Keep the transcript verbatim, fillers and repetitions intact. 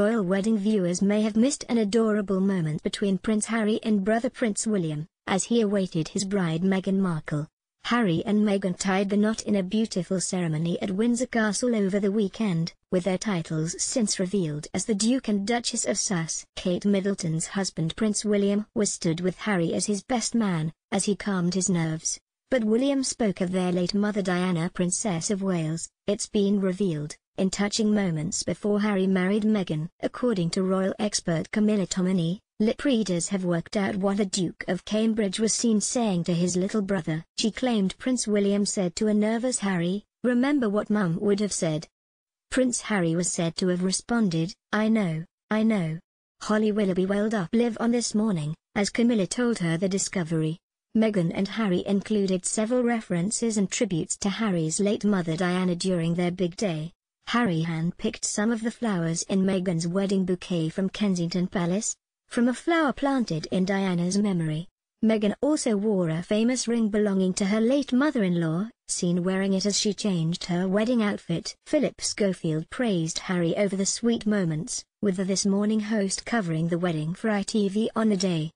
royal wedding, viewers may have missed an adorable moment between Prince Harry and brother Prince William, as he awaited his bride Meghan Markle. Harry and Meghan tied the knot in a beautiful ceremony at Windsor Castle over the weekend, with their titles since revealed as the Duke and Duchess of Sussex. Kate Middleton's husband Prince William was stood with Harry as his best man, as he calmed his nerves. But William spoke of their late mother Diana, Princess of Wales, it's been revealed, in touching moments before Harry married Meghan. According to royal expert Camilla Tominey, lip readers have worked out what the Duke of Cambridge was seen saying to his little brother. She claimed Prince William said to a nervous Harry, "Remember what Mum would have said." Prince Harry was said to have responded, "I know, I know." Holly Willoughby welled up live on This Morning, as Camilla told her the discovery. Meghan and Harry included several references and tributes to Harry's late mother Diana during their big day. Harry handpicked some of the flowers in Meghan's wedding bouquet from Kensington Palace, from a flower planted in Diana's memory. Meghan also wore a famous ring belonging to her late mother-in-law, seen wearing it as she changed her wedding outfit. Philip Schofield praised Harry over the sweet moments, with the This Morning host covering the wedding for I T V on the day.